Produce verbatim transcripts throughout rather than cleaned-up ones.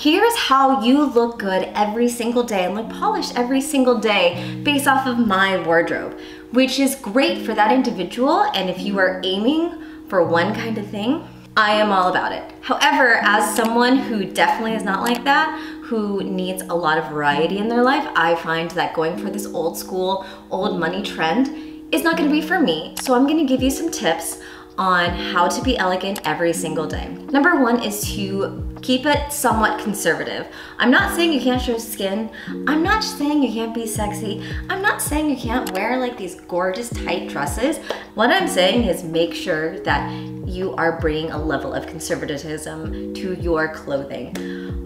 here's how you look good every single day and look polished every single day based off of my wardrobe, which is great for that individual. And if you are aiming for one kind of thing, I am all about it. However, as someone who definitely is not like that, who needs a lot of variety in their life, I find that going for this old school, old money trend is not gonna be for me. So I'm gonna give you some tips on how to be elegant every single day. Number one is to keep it somewhat conservative. I'm not saying you can't show skin. I'm not saying you can't be sexy. I'm not saying you can't wear like these gorgeous tight dresses. What I'm saying is make sure that you are bringing a level of conservatism to your clothing.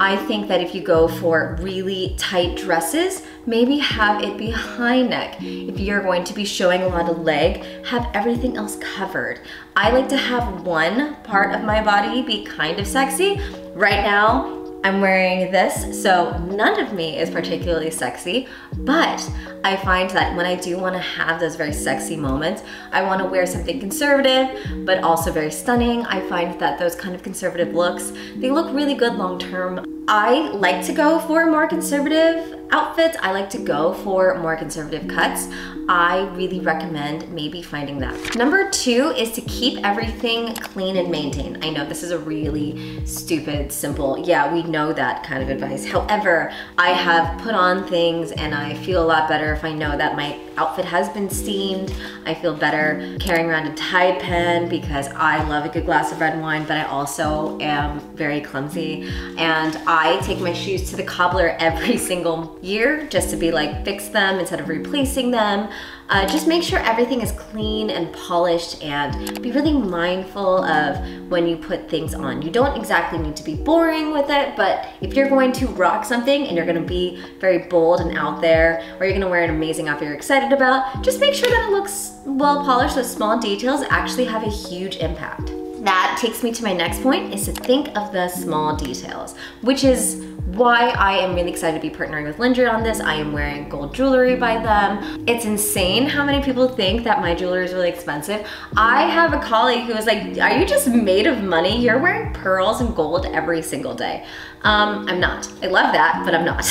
I think that if you go for really tight dresses, maybe have it be high neck. If you're going to be showing a lot of leg, have everything else covered. I like to have one part of my body be kind of sexy. Right now, I'm wearing this, so none of me is particularly sexy, but I find that when I do wanna have those very sexy moments, I wanna wear something conservative, but also very stunning. I find that those kind of conservative looks, they look really good long-term. I like to go for more conservative outfits. I like to go for more conservative cuts. I really recommend maybe finding that. Number two is to keep everything clean and maintained. I know this is a really stupid, simple, yeah, we know that kind of advice. However, I have put on things and I feel a lot better if I know that my outfit has been steamed. I feel better carrying around a Tide pen because I love a good glass of red wine, but I also am very clumsy. And I take my shoes to the cobbler every single year just to be like, fix them instead of replacing them. Uh, just make sure everything is clean and polished and be really mindful of when you put things on. You don't exactly need to be boring with it, but if you're going to rock something and you're gonna be very bold and out there, or you're gonna wear an amazing outfit you're excited about, just make sure that it looks well polished. Those small details actually have a huge impact. That takes me to my next point, is to think of the small details, which is why I am really excited to be partnering with Lindrid on this. I am wearing gold jewelry by them. It's insane how many people think that my jewelry is really expensive. I have a colleague who was like, are you just made of money? You're wearing pearls and gold every single day. Um, I'm not. I love that, but I'm not.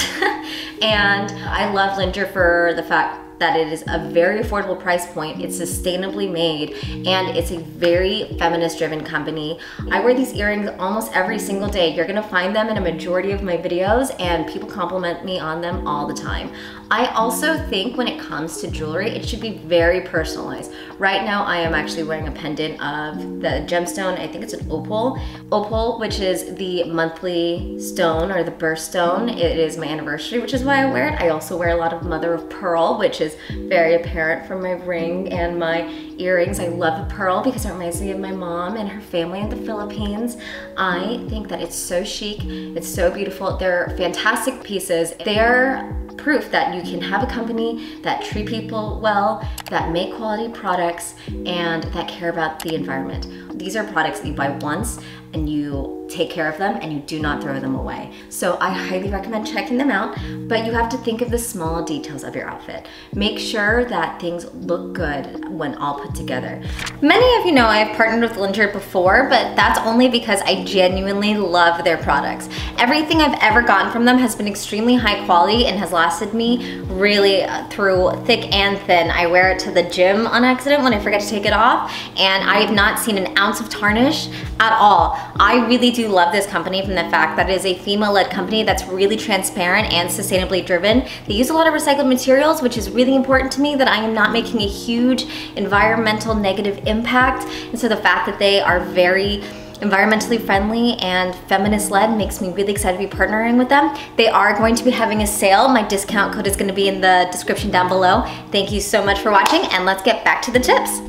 And I love Lindrid for the fact that it is a very affordable price point, it's sustainably made, and it's a very feminist-driven company. I wear these earrings almost every single day. You're gonna find them in a majority of my videos, and people compliment me on them all the time. I also think when it comes to jewelry, it should be very personalized. Right now, I am actually wearing a pendant of the gemstone, I think it's an opal. Opal, which is the monthly stone or the birthstone. It is my anniversary, which is why I wear it. I also wear a lot of mother of pearl, which is very apparent from my ring and my earrings. I love the pearl because it reminds me of my mom and her family in the Philippines. I think that it's so chic, it's so beautiful. They're fantastic pieces. They're proof that you can have a company that treat people well, that make quality products, and that care about the environment. These are products that you buy once and you take care of them and you do not throw them away. So I highly recommend checking them out, but you have to think of the small details of your outfit. Make sure that things look good when all put together. Many of you know I've partnered with Lindrid before, but that's only because I genuinely love their products. Everything I've ever gotten from them has been extremely high quality and has lasted me really through thick and thin. I wear it to the gym on accident when I forget to take it off, and I have not seen an ounce of tarnish at all. I really do love this company from the fact that it is a female-led company that's really transparent and sustainably driven. They use a lot of recycled materials, which is really important to me that I am not making a huge environmental negative impact. And so the fact that they are very environmentally friendly and feminist-led makes me really excited to be partnering with them. They are going to be having a sale. My discount code is going to be in the description down below. Thank you so much for watching, and let's get back to the tips.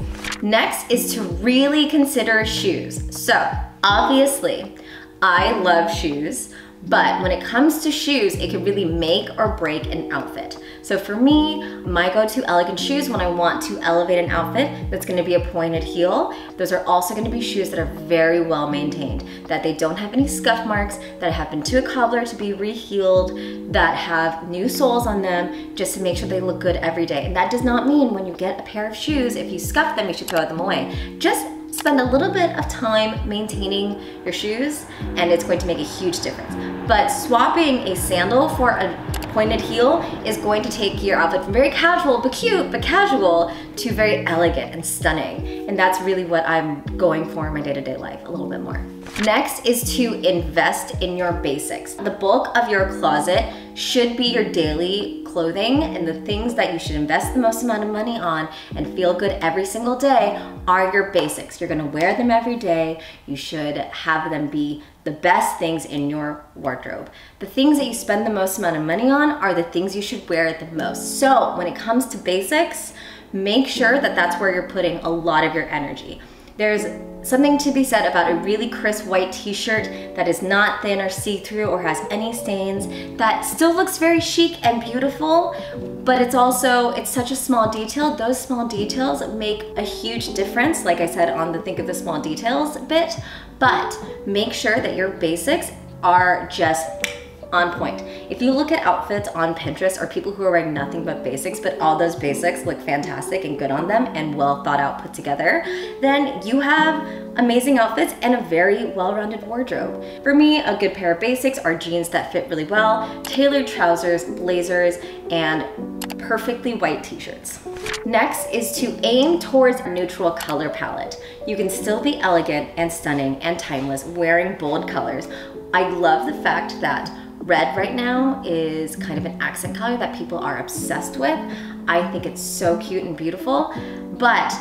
Next is to really consider shoes. So, obviously, I love shoes, but when it comes to shoes, it can really make or break an outfit. So for me, my go-to elegant shoes when I want to elevate an outfit, that's gonna be a pointed heel. Those are also gonna be shoes that are very well maintained, that they don't have any scuff marks, that have been to a cobbler to be re-heeled, that have new soles on them, just to make sure they look good every day. And that does not mean when you get a pair of shoes, if you scuff them, you should throw them away. Just spend a little bit of time maintaining your shoes and it's going to make a huge difference. But swapping a sandal for a pointed heel is going to take your outfit from very casual but cute but casual to very elegant and stunning. And that's really what I'm going for in my day-to-day life a little bit more. Next is to invest in your basics. The bulk of your closet should be your daily clothing, and the things that you should invest the most amount of money on and feel good every single day are your basics. You're gonna wear them every day. You should have them be the best things in your wardrobe. The things that you spend the most amount of money on are the things you should wear the most. So when it comes to basics, make sure that that's where you're putting a lot of your energy. There's something to be said about a really crisp white t-shirt that is not thin or see-through or has any stains, that still looks very chic and beautiful, but it's also, it's such a small detail. Those small details make a huge difference, like I said on the think of the small details bit, but make sure that your basics are just on point. If you look at outfits on Pinterest or people who are wearing nothing but basics, but all those basics look fantastic and good on them and well thought out put together, then you have amazing outfits and a very well-rounded wardrobe. For me, a good pair of basics are jeans that fit really well, tailored trousers, blazers, and perfectly white t-shirts. Next is to aim towards a neutral color palette. You can still be elegant and stunning and timeless wearing bold colors. I love the fact that red right now is kind of an accent color that people are obsessed with. I think it's so cute and beautiful, but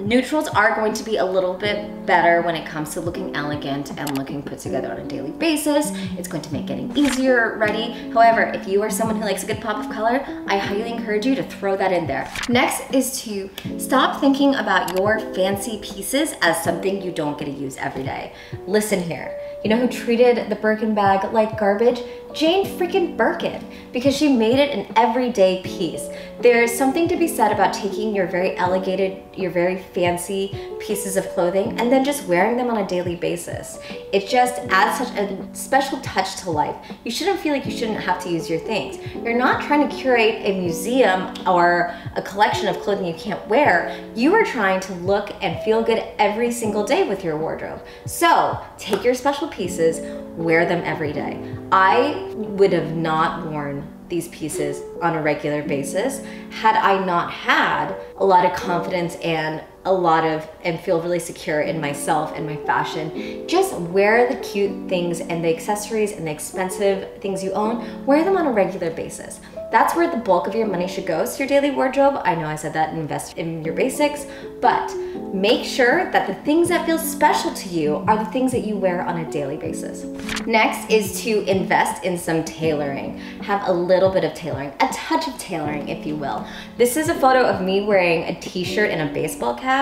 neutrals are going to be a little bit better when it comes to looking elegant and looking put together on a daily basis. It's going to make getting easier ready. However, if you are someone who likes a good pop of color, I highly encourage you to throw that in there. Next is to stop thinking about your fancy pieces as something you don't get to use every day. Listen here. You know who treated the Birkin bag like garbage? Jane freaking Birkin, because she made it an everyday piece. There's something to be said about taking your very elegated, your very fancy pieces of clothing and then just wearing them on a daily basis. It just adds such a special touch to life. You shouldn't feel like you shouldn't have to use your things. You're not trying to curate a museum or a collection of clothing you can't wear. You are trying to look and feel good every single day with your wardrobe. So take your special pieces, wear them every day. I would have not worn these pieces on a regular basis had I not had a lot of confidence and a lot of and feel really secure in myself and my fashion. Just wear the cute things and the accessories and the expensive things you own, wear them on a regular basis. That's where the bulk of your money should go, so your daily wardrobe. I know I said that, invest in your basics, but make sure that the things that feel special to you are the things that you wear on a daily basis. Next is to invest in some tailoring. Have a little bit of tailoring, a touch of tailoring, if you will. This is a photo of me wearing a t-shirt and a baseball cap,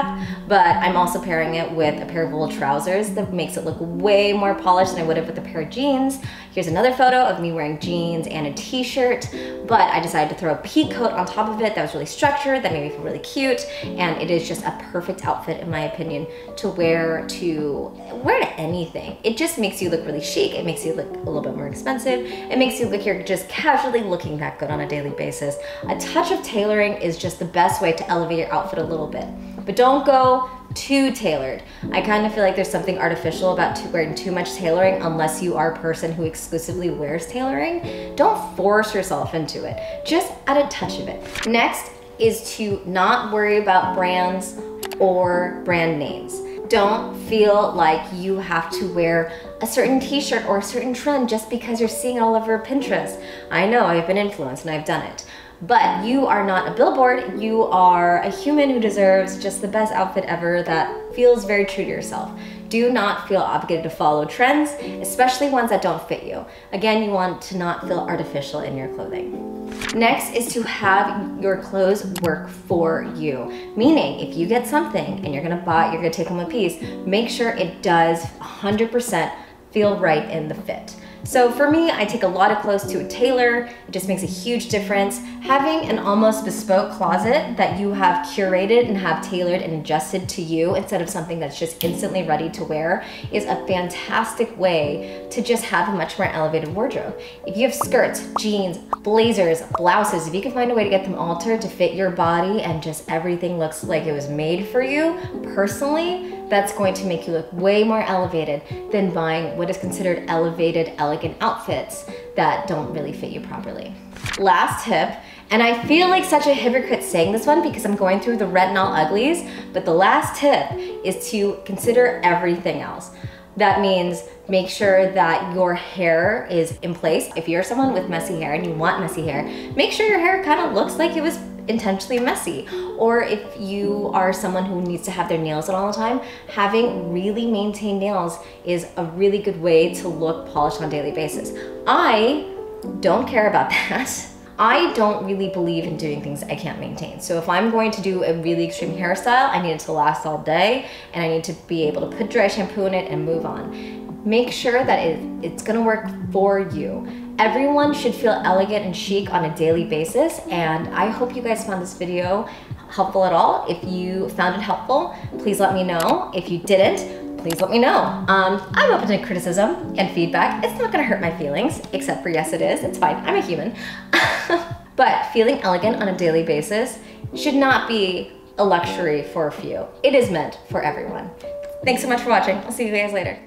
but I'm also pairing it with a pair of wool trousers that makes it look way more polished than I would have with a pair of jeans. Here's another photo of me wearing jeans and a t-shirt, but I decided to throw a peacoat on top of it that was really structured, that made me feel really cute, and it is just a perfect outfit, in my opinion, to wear to, wear to anything. It just makes you look really chic, it makes you look a little bit more expensive, it makes you look you're just casually looking that good on a daily basis. A touch of tailoring is just the best way to elevate your outfit a little bit. But don't go too tailored. I kind of feel like there's something artificial about too, wearing too much tailoring unless you are a person who exclusively wears tailoring. Don't force yourself into it. Just add a touch of it. Next is to not worry about brands or brand names. Don't feel like you have to wear a certain t-shirt or a certain trend just because you're seeing it all over Pinterest. I know, I've been influenced and I've done it. But you are not a billboard, you are a human who deserves just the best outfit ever that feels very true to yourself. Do not feel obligated to follow trends, especially ones that don't fit you. Again, you want to not feel artificial in your clothing. Next is to have your clothes work for you. Meaning, if you get something and you're gonna buy it, you're gonna take home a piece, make sure it does one hundred percent feel right in the fit. So for me, I take a lot of clothes to a tailor. It just makes a huge difference. Having an almost bespoke closet that you have curated and have tailored and adjusted to you instead of something that's just instantly ready to wear is a fantastic way to just have a much more elevated wardrobe. If you have skirts, jeans, blazers, blouses, if you can find a way to get them altered to fit your body and just everything looks like it was made for you personally, that's going to make you look way more elevated than buying what is considered elevated, elegant outfits that don't really fit you properly. Last tip, and I feel like such a hypocrite saying this one because I'm going through the red and all uglies, but the last tip is to consider everything else. That means make sure that your hair is in place. If you're someone with messy hair and you want messy hair, make sure your hair kind of looks like it was intentionally messy. Or if you are someone who needs to have their nails done all the time, having really maintained nails is a really good way to look polished on a daily basis. I don't care about that. I don't really believe in doing things I can't maintain. So if I'm going to do a really extreme hairstyle, I need it to last all day and I need to be able to put dry shampoo in it and move on. Make sure that it, it's gonna work for you. Everyone should feel elegant and chic on a daily basis, and I hope you guys found this video helpful at all. If you found it helpful, please let me know. If you didn't, please let me know. Um, I'm open to criticism and feedback. It's not gonna hurt my feelings, except for yes it is, it's fine, I'm a human. But feeling elegant on a daily basis should not be a luxury for a few. It is meant for everyone. Thanks so much for watching. I'll see you guys later.